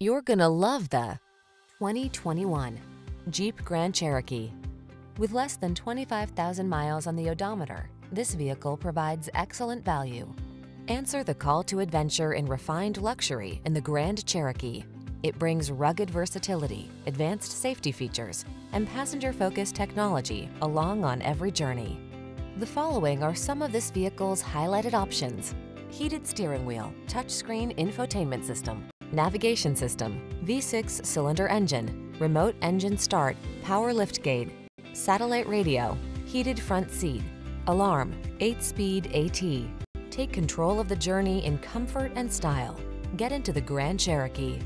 You're gonna love the 2021 Jeep Grand Cherokee. With less than 25,000 miles on the odometer, this vehicle provides excellent value. Answer the call to adventure in refined luxury in the Grand Cherokee. It brings rugged versatility, advanced safety features, and passenger-focused technology along on every journey. The following are some of this vehicle's highlighted options: heated steering wheel, touchscreen infotainment system, navigation system, V6 cylinder engine, remote engine start, power liftgate, satellite radio, heated front seat, alarm, 8-speed AT. Take control of the journey in comfort and style. Get into the Grand Cherokee.